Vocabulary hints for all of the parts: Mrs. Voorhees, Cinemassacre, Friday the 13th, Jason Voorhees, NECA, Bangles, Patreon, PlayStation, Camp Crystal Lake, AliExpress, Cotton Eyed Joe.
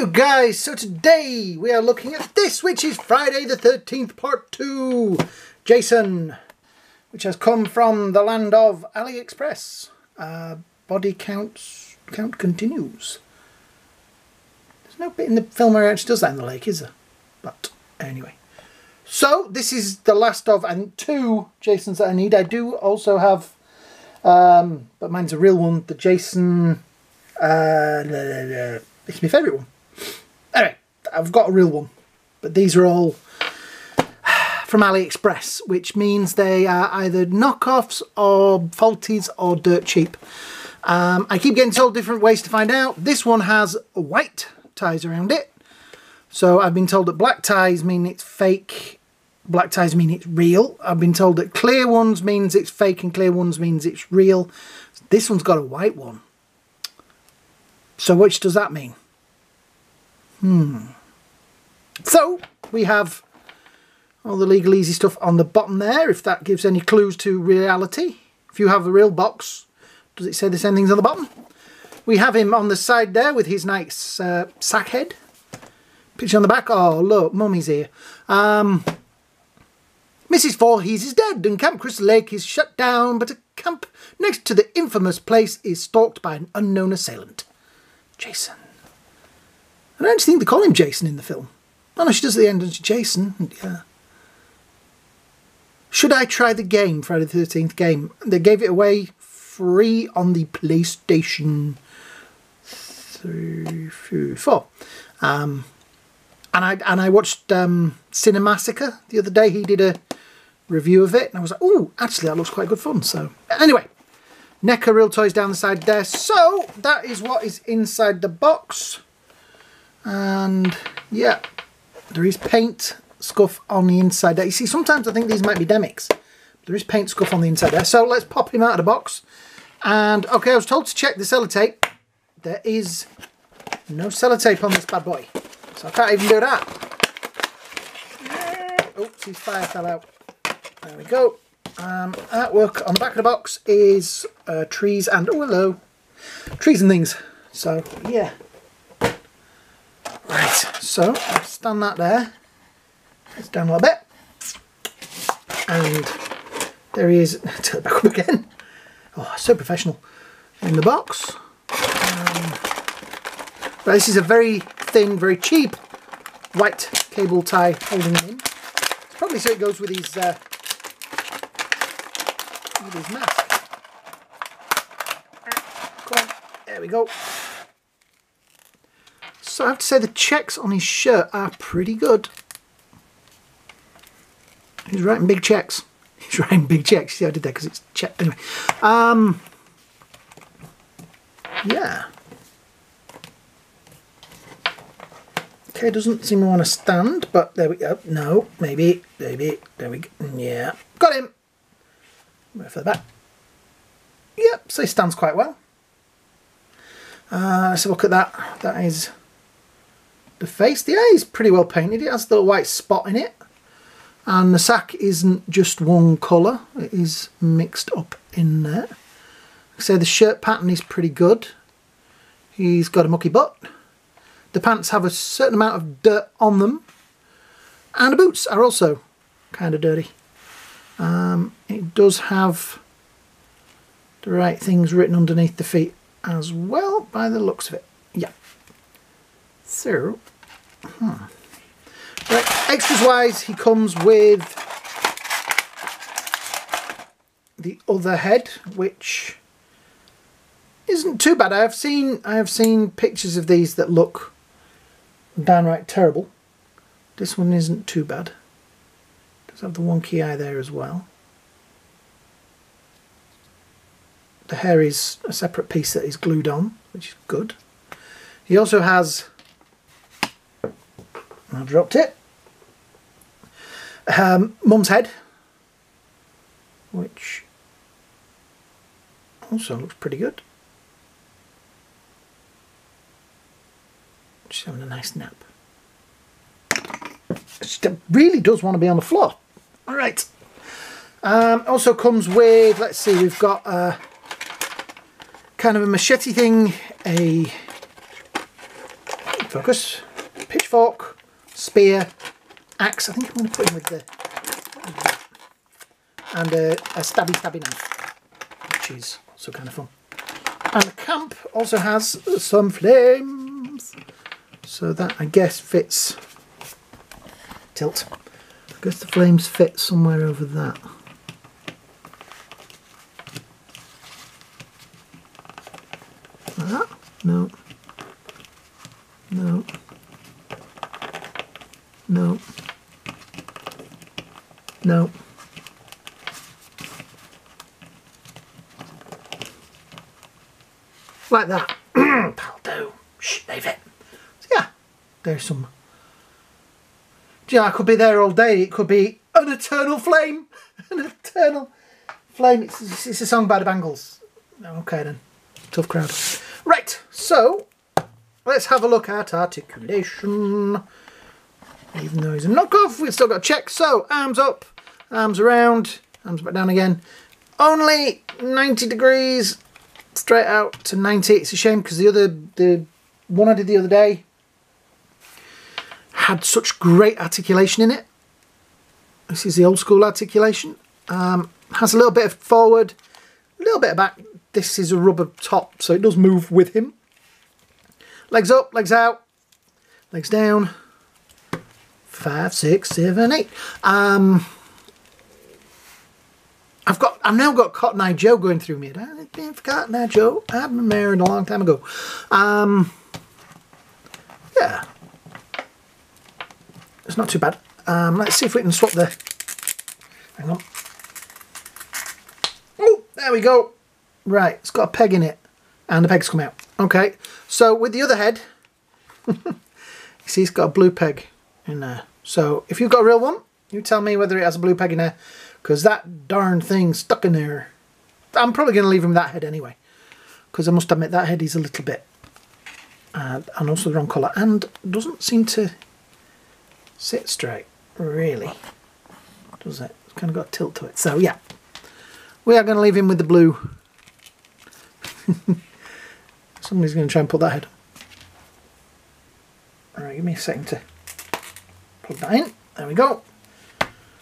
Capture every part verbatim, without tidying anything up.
Hello guys, so today we are looking at this, which is Friday the thirteenth part two, Jason, which has come from the land of AliExpress. Uh, body counts, count continues. There's no bit in the film where it actually does that in the lake, is there? But anyway. So this is the last of, and two Jasons that I need. I do also have, um, but mine's a real one, the Jason... Uh, no, no, no. It's my favourite one. Anyway, I've got a real one, but these are all from AliExpress, which means they are either knockoffs or faulties or dirt cheap. Um, I keep getting told different ways to find out. This one has white ties around it, so I've been told that black ties mean it's fake, black ties mean it's real. I've been told that clear ones means it's fake and clear ones means it's real. This one's got a white one. So which does that mean? Hmm. So we have all the legal easy stuff on the bottom there, if that gives any clues to reality. If you have a real box, does it say the same things on the bottom? We have him on the side there with his nice uh, sack head. Picture on the back. Oh, look, Mummy's here. Um, Missus Voorhees is dead and Camp Crystal Lake is shut down, but a camp next to the infamous place is stalked by an unknown assailant. Jason. I don't think they call him Jason in the film. Oh no, she does at the end, doesn't she? Jason, yeah. Should I try the game, Friday the thirteenth game? They gave it away free on the PlayStation three, four. Um, and I and I watched um, Cinemassacre the other day. He did a review of it, and I was like, oh, actually, that looks quite good fun. So anyway. NECA real toys down the side there. So that is what is inside the box, and yeah, there is paint scuff on the inside there. You see, sometimes I think these might be Demics, but there is paint scuff on the inside there. So let's pop him out of the box. And okay, I was told to check the sellotape. There is no sellotape on this bad boy, so I can't even do that. Oops, his fire fell out. There we go. Um, artwork on the back of the box is uh, trees and, oh hello, trees and things. So yeah, right, so I'll stand that there, it's down a little bit, and there he is. Turn it back up again. Oh, so professional. In the box, um, but this is a very thin, very cheap white cable tie holding it in. It's probably so it goes with these uh, Look at his mask. Come on. There we go. So I have to say the checks on his shirt are pretty good. He's writing big checks. He's writing big checks. See, I did that because it's check. Anyway. Um, yeah. Okay, doesn't seem to want to stand, but there we go. No, maybe, maybe. There we go. Yeah. Got him. For the back. Yep, so he stands quite well. Uh, let's have a look at that. That is the face. The eye is pretty well painted. It has the white spot in it. And the sack isn't just one colour. It is mixed up in there. Like I say, the shirt pattern is pretty good. He's got a mucky butt. The pants have a certain amount of dirt on them. And the boots are also kind of dirty. Um, it does have the right things written underneath the feet as well, by the looks of it. Yeah. So, hmm. Right, extras-wise, he comes with the other head, which isn't too bad. I have seen I have seen pictures of these that look downright terrible. This one isn't too bad. Have the wonky eye there as well. The hair is a separate piece that is glued on, which is good. He also has, I dropped it, um, Mum's head, which also looks pretty good. She's having a nice nap. She really does want to be on the floor. All right. Um, also comes with, let's see, we've got a kind of a machete thing, a Focus. Pitchfork, spear, axe. I think I'm going to put him with the... And a, a stabby stabby knife, which is also kind of fun. And the camp also has some flames. So that, I guess, fits. Tilt. I guess the flames fit somewhere over that. Like that? No. No. No. No. Like that. That'll do. Shh, leave it. So yeah, there's some. Yeah, I could be there all day. It could be an eternal flame. An eternal flame. It's, it's a song by the Bangles. Okay then. Tough crowd. Right, so let's have a look at articulation. Even though he's a knockoff, we've still got to check. So arms up, arms around, arms back down again. Only ninety degrees. Straight out to ninety. It's a shame because the other, the one I did the other day had such great articulation in it. This is the old school articulation. Um, has a little bit of forward, a little bit of back. This is a rubber top, so it does move with him. Legs up, legs out, legs down. Five, six, seven, eight. Um, I've got. I've now got Cotton Eyed Joe going through me. I've been for Cotton Eyed Joe. I've been married a long time ago. Um, yeah, it's not too bad. Um, let's see if we can swap the. Hang on. Oh, there we go. Right, it's got a peg in it, and the peg's come out. Okay, so with the other head, you see, it's got a blue peg in there. So if you've got a real one, you tell me whether it has a blue peg in there. Because that darn thing stuck in there. I'm probably going to leave him that head anyway. Because I must admit that head is a little bit. Uh, and also the wrong colour. And doesn't seem to sit straight. Really. Does it? It's kind of got a tilt to it. So yeah. We are going to leave him with the blue. Somebody's going to try and put that head. Alright, give me a second to plug that in. There we go.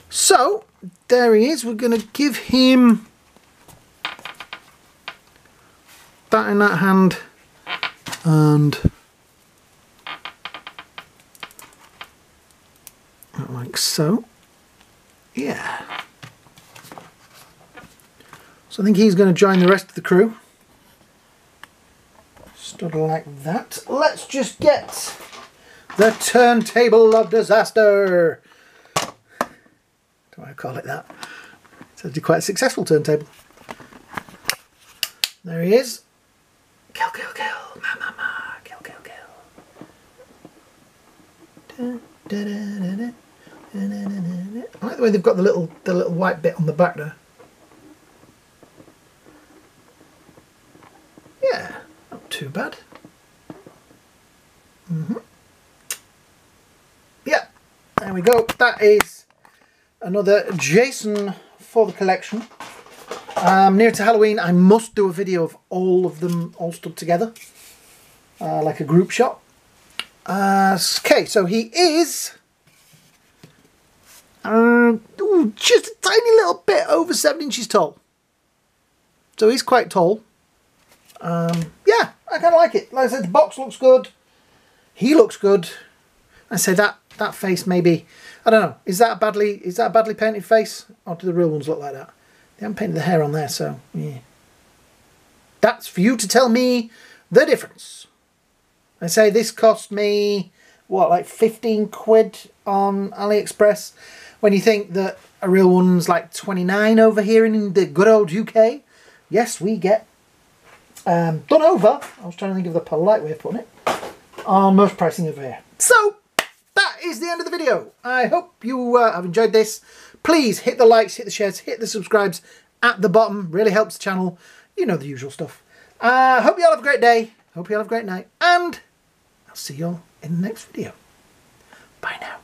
So. There he is. We're going to give him that in that hand and like so. Yeah. So I think he's going to join the rest of the crew. Stood like that. Let's just get the turntable of disaster. I call it that. It's actually quite a successful turntable. There he is. Kill, kill, kill. Ma, ma, ma. Kill, kill, kill. Da, da, da, da, da. Da, da, da, da. I like the way they've got the little, the little white bit on the back there. Yeah, not too bad. Mm-hmm. Yeah, there we go. That is another Jason for the collection. Um, near to Halloween, I must do a video of all of them all stood together, uh, like a group shot. Uh, okay, so he is uh, ooh, just a tiny little bit over seven inches tall. So he's quite tall. Um, yeah, I kind of like it. Like I said, the box looks good. He looks good. I say that that face maybe. I don't know, is that a badly, is that a badly painted face? Or do the real ones look like that? They haven't painted the hair on there, so, yeah. That's for you to tell me the difference. I say this cost me, what, like fifteen quid on AliExpress? When you think that a real one's like twenty-nine over here in the good old U K. Yes, we get um, done over. I was trying to think of the polite way of putting it. On most pricing over here. So, that is the end of the video. I hope you uh, have enjoyed this. Please hit the likes, hit the shares, hit the subscribes at the bottom. Really helps the channel. You know the usual stuff. Uh, hope you all have a great day. Hope you all have a great night. And I'll see you all in the next video. Bye now.